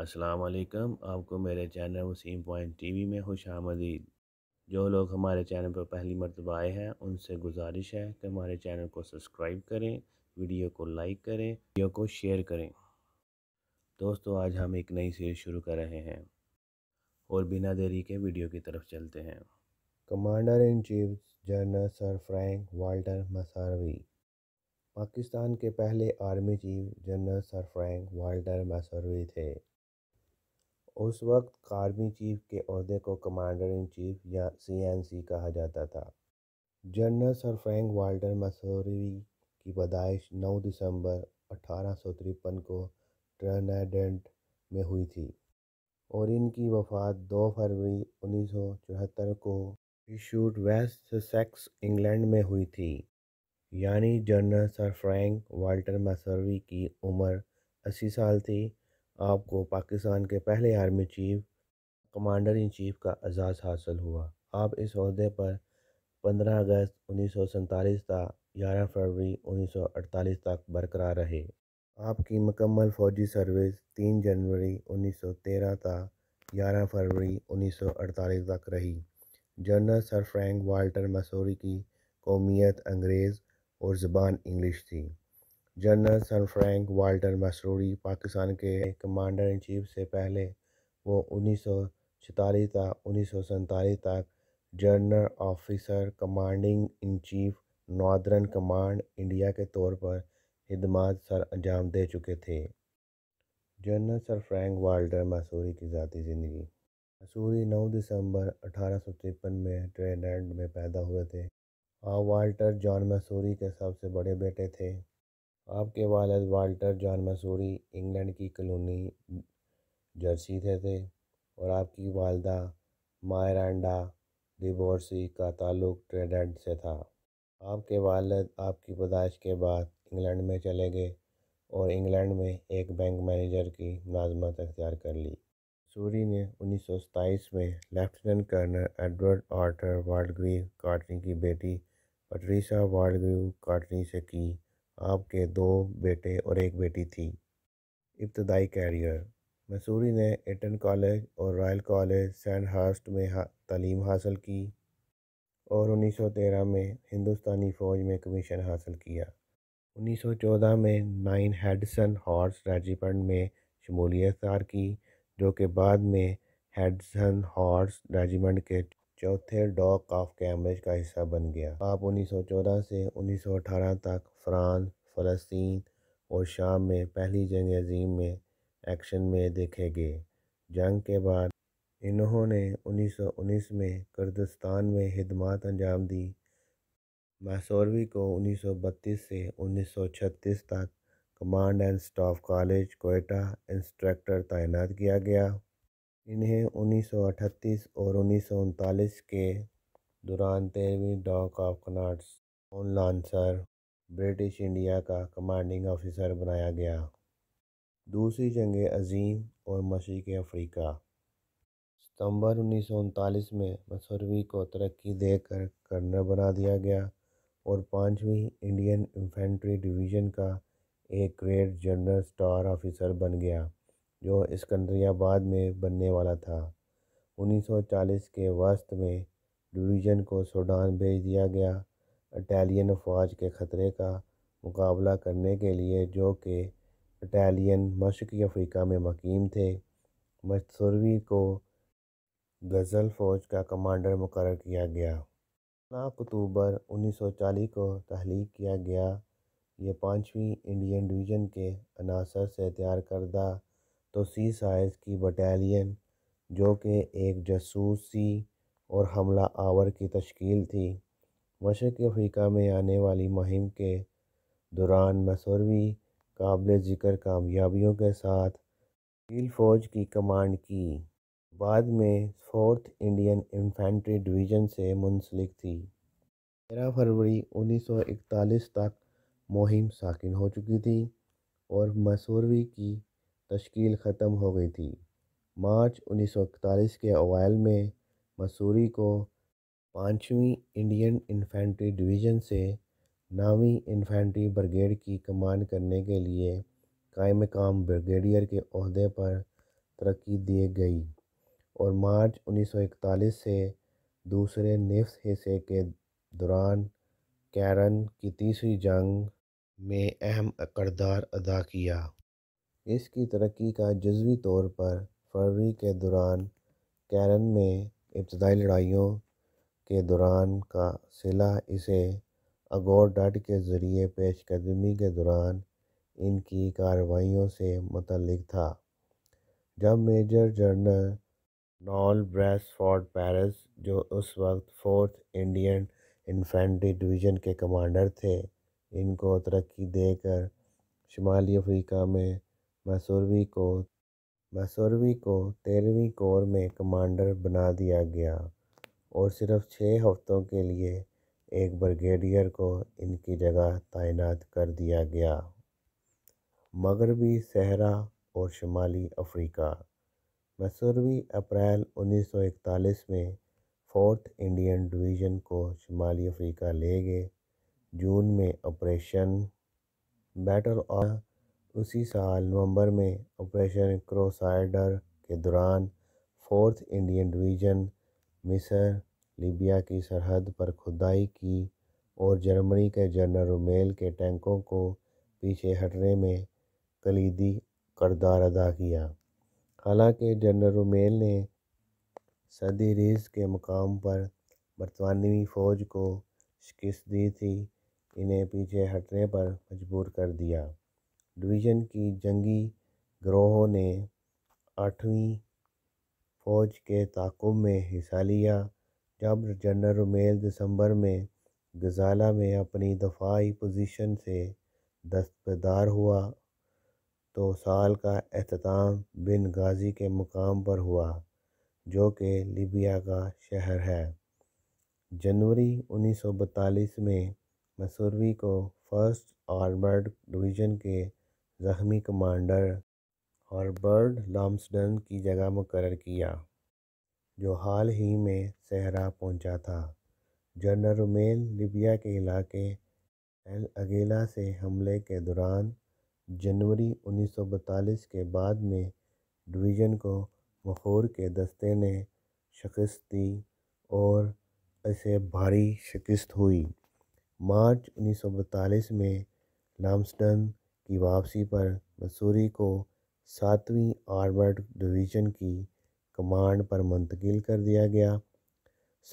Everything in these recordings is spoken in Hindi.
अस्सलाम वालेकुम, आपको मेरे चैनल वसीम पॉइंट टीवी में खुश आमदीद। जो लोग हमारे चैनल पर पहली मरतबा आए हैं उनसे गुजारिश है कि हमारे चैनल को सब्सक्राइब करें, वीडियो को लाइक करें, वीडियो को शेयर करें। दोस्तों, आज हम एक नई सीरीज शुरू कर रहे हैं और बिना देरी के वीडियो की तरफ चलते हैं। Commander in chief general sir Frank Walter Messervy. Pakistan के पहले army chief general sir Frank Walter Messervy थे। उस वक्त आर्मी चीफ के अहदे को कमांडर इन चीफ या CNC कहा जाता था। General sir Frank Walter Messervy की पैदाइश 9 दिसंबर 1853 को ट्राइडेंट में हुई थी और इनकी वफात 2 फरवरी 1974 को साउथ वेस्ट ससेक्स इंग्लैंड में हुई थी। यानी general sir Frank Walter Messervy की उम्र 80 साल थी। आपको पाकिस्तान के पहले army chief commander in chief का एजाज़ हासिल हुआ। आप इस अहदे पर 15 अगस्त 1947 तक 11 फरवरी 1948 तक बरकरार रहे। आपकी मुकम्मल फ़ौजी सर्विस 3 जनवरी 1913 तक 11 फरवरी 1948 तक रही। General sir Frank Walter Messervy की कौमियत अंग्रेज़ और ज़बान इंग्लिश थी। General sir Frank Walter Messervy Pakistan के कमांडर इन चीफ से पहले वो 1946 तक 1947 तक general officer commanding in chief northern command India के तौर पर खिदमत सर अंजाम दे चुके थे। General sir Frank Walter Messervy की ज़ाती ज़िंदगी। मेसर्वी 9 दिसंबर 1853 में ट्राइडेंट में पैदा हुए थे। आप वाल्टर जॉन मेसर्वी के सबसे बड़े बेटे थे। आपके वालिद वाल्टर जॉन मेसर्वी इंग्लैंड की कॉलोनी जर्सी थे और आपकी वालदा मायरांडा डिबोर्सी का ताल्लुक ट्राइडेंट से था। आपके वालिद आपकी पैदाइश के बाद इंग्लैंड में चले गए और इंग्लैंड में एक बैंक मैनेजर की मुलाजमत अख्तियार कर ली। मेसर्वी ने 1927 में lieutenant colonel Edward Arthur Waldegrave Courtney की बेटी पैट्रिशा वाल्डग्रीव कॉटनी से की। आपके 2 बेटे और एक बेटी थी। इब्तदाई कैरियर। मेसर्वी ने एटन कॉलेज और रॉयल कॉलेज सेंट हर्स्ट में तालीम हासिल की और 1913 में हिंदुस्तानी फ़ौज में कमीशन हासिल किया। 1914 में 9 हडसन हॉर्स रेजिमेंट में शमूलियत अख्तियार की, जो कि बाद में हडसन हॉर्स रेजिमेंट के 4थे डॉक ऑफ कैम्ब्रिज का हिस्सा बन गया। आप 1914 से 1918 तक फ्रांस, फ़लस्तीन और शाम में पहली जंग अज़ीम में एक्शन में देखे गए। जंग के बाद इन्होंने 1919 में कुर्दिस्तान में खिदमत अंजाम दी। मेसर्वी को 1932 से 1936 तक command and staff college Quetta instructor तैनात किया गया। इन्हें 1938 और 1939 के दौरान 13वीं dock of Connaught's own lancer British India का कमांडिंग ऑफिसर बनाया गया। दूसरी जंग अज़ीम और मशरक़ी अफ्रीका। सितंबर 1939 में मेसर्वी को तरक्की देकर कर्नल बना दिया गया और 5वीं इंडियन इन्फेंट्री डिवीज़न का एक ग्रेड जनरल स्टार ऑफिसर बन गया, जो सिकंदरियाबाद में बनने वाला था। 1940 के वस्त में डिवीज़न को सूडान भेज दिया गया, इटालियन फ़ौज के ख़तरे का मुकाबला करने के लिए, जो कि इटालियन मशरक़ी अफ्रीका में मुक़ीम थे। मेसर्वी को गज़ल फ़ौज का कमांडर मुकर्रर किया गया। 15 अक्टूबर 1940 को तहलीक किया गया। यह 5वीं इंडियन डिवीज़न के अनासर से तैयार करदा तोसी साइज़ की बटालियन, जो कि एक जासूसी और हमला आवर की तश्कील थी। मशरक़ी अफ्रीका में आने वाली मुहिम के दौरान मेसर्वी काबिल ज़िक्र कामयाबियों के साथ फील्ड फ़ौज की कमांड की। बाद में 4th इंडियन इन्फेंट्री डिवीज़न से मुंसलिक थी। 13 फरवरी 1941 तक मुहिम साकिन हो चुकी थी और मेसर्वी की तश्कील ख़त्म हो गई थी। मार्च 1941 के अवाल में मेसर्वी को 5वीं इंडियन इन्फेंट्री डिवीज़न से 9वीं इन्फेंट्री ब्रिगेड की कमान करने के लिए कायम मकाम ब्रिगेडियर के अहदे पर तरक्की दी गई और मार्च 1941 से दूसरे निफ्स हिस्से के दौरान कैरन की तीसरी जंग में अहम किरदार अदा किया। इसकी तरक्की का जज़वी तौर पर फरवरी के दौरान कैरन में इब्तदाई लड़ाइयों के दौरान का सिला इसे अगोर डट के ज़रिए पेशकदमी के दौरान इनकी कार्रवाइयों से मुतल्लिक़ था। जब मेजर जनरल नॉल बेरेस्फोर्ड-पीयर्स, जो उस वक्त 4th इंडियन इन्फेंट्री डिवीज़न के कमांडर थे, इनको तरक्की देकर शुमाली अफ्रीका में मसर्वी को 13वीं कोर में कमांडर बना दिया गया और सिर्फ 6 हफ्तों के लिए एक ब्रिगेडियर को इनकी जगह तैनात कर दिया गया। मगरबी सहरा और शुमाली अफ्रीका। मसर्वी अप्रैल 1941 में 4th इंडियन डिवीज़न को शुमाली अफ्रीका ले गए। जून में ऑपरेशन बैटलएक्स, उसी साल नवंबर में ऑपरेशन क्रूसेडर के दौरान 4th इंडियन डिवीज़न मिस्र, लीबिया की सरहद पर खुदाई की और जर्मनी के जनरल रोमेल के टैंकों को पीछे हटने में कलीदी किरदार अदा किया। हालांकि जनरल रोमेल ने सदी रिज के मुकाम पर बरतानवी फ़ौज को शिकस्त दी थी, इन्हें पीछे हटने पर मजबूर कर दिया। डिवीज़न की जंगी गिरोहों ने 8वीं फ़ौज के ताक़ुब में हिस्सा लिया। जब जनरल रोमेल दिसंबर में गज़ाला में अपनी दफाई पोजीशन से दस्तबरदार हुआ तो साल का अख्ताम बेनगाज़ी के मुकाम पर हुआ, जो कि लीबिया का शहर है। जनवरी 1942 में मसर्वी को 1st आर्मर्ड डिवीज़न के ज़ख्मी कमांडर हर्बर्ट लम्सडन की जगह मुकर्रर किया, जो हाल ही में सहरा पहुंचा था। जनरल रोमेल लीबिया के इलाके एल अगेला से हमले के दौरान जनवरी 1942 के बाद में डिवीज़न को मखूर के दस्ते ने शिकस्त दी और इसे भारी शिकस्त हुई। मार्च 1942 में लम्सडन की वापसी पर मसूरी को 7वीं आर्मर्ड डिवीज़न की कमांड पर मुंतकिल कर दिया गया।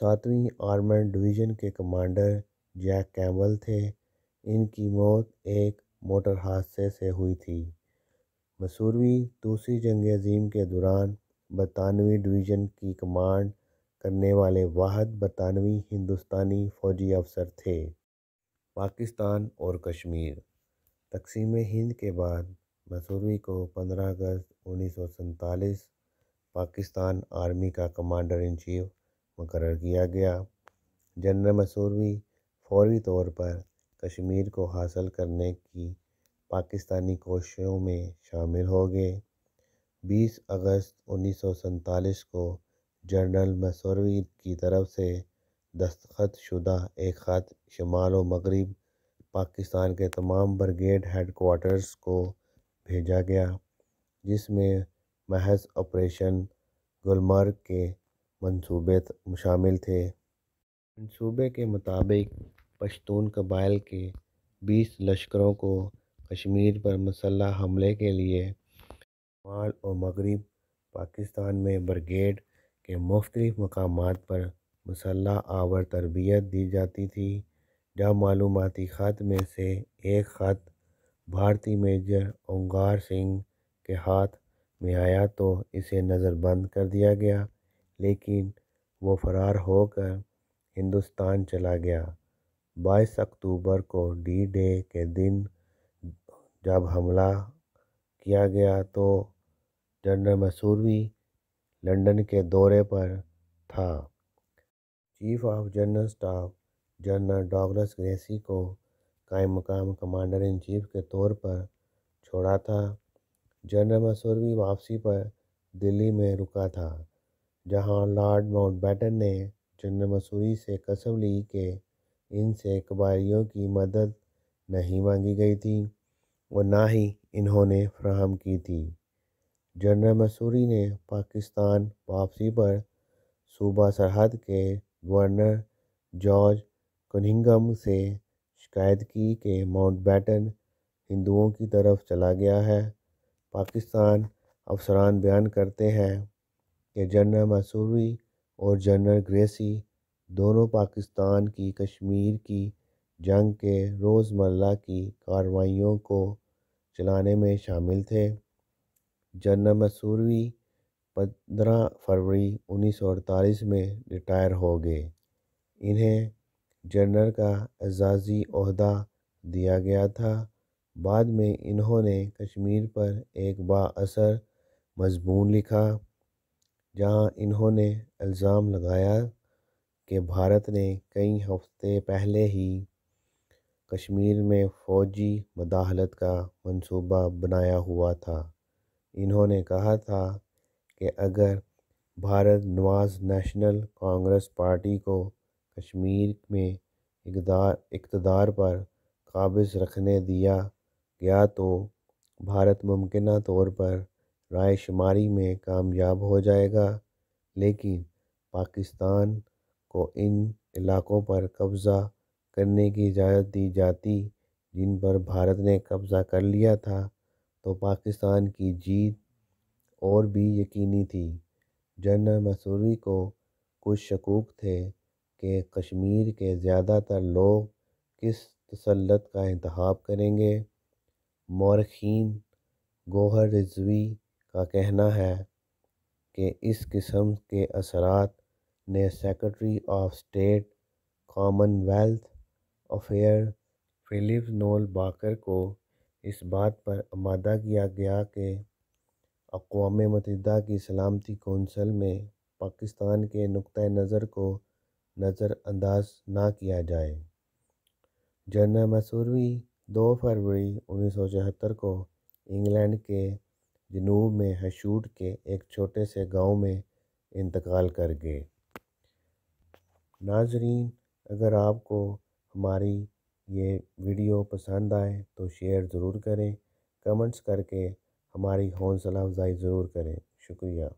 7वीं आर्मर्ड डिवीज़न के कमांडर जैक कैम्बल थे। इनकी मौत एक मोटर हादसे से हुई थी। मसूरी दूसरी जंग अज़ीम के दौरान 92वीं डिवीज़न की कमांड करने वाले वाहिद 92वीं हिंदुस्तानी फ़ौजी अफसर थे। पाकिस्तान और कश्मीर। तकसीम हिंद के बाद मसर्वी को 15 अगस्त 1947 पाकिस्तान आर्मी का कमांडर इन चीफ मुकर्रर किया गया। जनरल मसर्वी फौरी तौर पर कश्मीर को हासिल करने की पाकिस्तानी कोशिशों में शामिल हो गए। 20 अगस्त 1947 को जनरल मसर्वी की तरफ से दस्तखत शुदा एक ख़त शमाल और मगरिब पाकिस्तान के तमाम ब्रिगेड हेडकोार्टर्स को भेजा गया, जिसमें महज ऑपरेशन गुलमर्ग के मंसूबे शामिल थे। मंसूबे के मुताबिक पश्तून कबाइल के 20 लश्करों को कश्मीर पर मसल्ला हमले के लिए शमाल और मगरिब पाकिस्तान में ब्रिगेड के मुख्तलिफ मकामात पर मसल्ला आवर तरबियत दी जाती थी। जब मालूमाती ख़त में से एक ख़त भारतीय मेजर अघार सिंह के हाथ में आया तो इसे नज़रबंद कर दिया गया, लेकिन वो फ़रार होकर हिंदुस्तान चला गया। 22 अक्टूबर को डी डे के दिन जब हमला किया गया तो जनरल मसर्वी लंदन के दौरे पर था। Chief of general staff general Douglas Gracey को कायम मकाम कमांडर इन चीफ के तौर पर छोड़ा था। जनरल मसर्वी वापसी पर दिल्ली में रुका था, जहां लॉर्ड माउंटबेटन ने जनरल मसर्वी से कसम ली कि इनसे कबायलियों की मदद नहीं मांगी गई थी और ना ही इन्होंने फ्राहम की थी। जनरल मसूरी ने पाकिस्तान वापसी पर सूबा सरहद के गवर्नर जॉर्ज कनिंघम से शिकायत की कि माउंटबेटन हिंदुओं की तरफ चला गया है। पाकिस्तान अफसरान बयान करते हैं कि जनरल मसूरी और जनरल ग्रेसी दोनों पाकिस्तान की कश्मीर की जंग के रोज़मर्रा की कार्रवाइयों को चलाने में शामिल थे। जनरल मसूरी 15 फरवरी 1948 में रिटायर हो गए। इन्हें जनरल का एजाज़ी ओहदा दिया गया था। बाद में इन्होंने कश्मीर पर एक बाअसर मज़मून लिखा, जहां इन्होंने इल्ज़ाम लगाया कि भारत ने कई हफ्ते पहले ही कश्मीर में फ़ौजी मदाखलत का मंसूबा बनाया हुआ था। इन्होंने कहा था कि अगर भारत नवाज़ नेशनल कांग्रेस पार्टी को कश्मीर में इक़्तिदार पर काबिज़ रखने दिया गया तो भारत मुमकिना तौर पर राय शुमारी में कामयाब हो जाएगा, लेकिन पाकिस्तान को इन इलाक़ों पर कब्ज़ा करने की इजाज़त दी जाती जिन पर भारत ने कब्ज़ा कर लिया था तो पाकिस्तान की जीत और भी यकीनी थी। जनरल मसूरी को कुछ शकूक थे कि कश्मीर के ज़्यादातर लोग किस तसल्लुत का इंतखाब करेंगे। मौरखीन गोहर रिजवी का कहना है कि इस किस्म के असरात ने secretary of state commonwealth affair Philip Noel Baker को इस बात पर आमादा किया गया कि अक़वाम मुत्तहिदा की सलामती कौंसिल में पाकिस्तान के नुक्ते नज़र को नज़रअंदाज ना किया जाए। जनरल मसूरी 2 फरवरी 1974 को इंग्लैंड के जनूब में हशूट के एक छोटे से गांव में इंतकाल कर गए। नाजरीन, अगर आपको हमारी ये वीडियो पसंद आए तो शेयर ज़रूर करें, कमेंट्स करके हमारी हौसला अफजाई ज़रूर करें। शुक्रिया।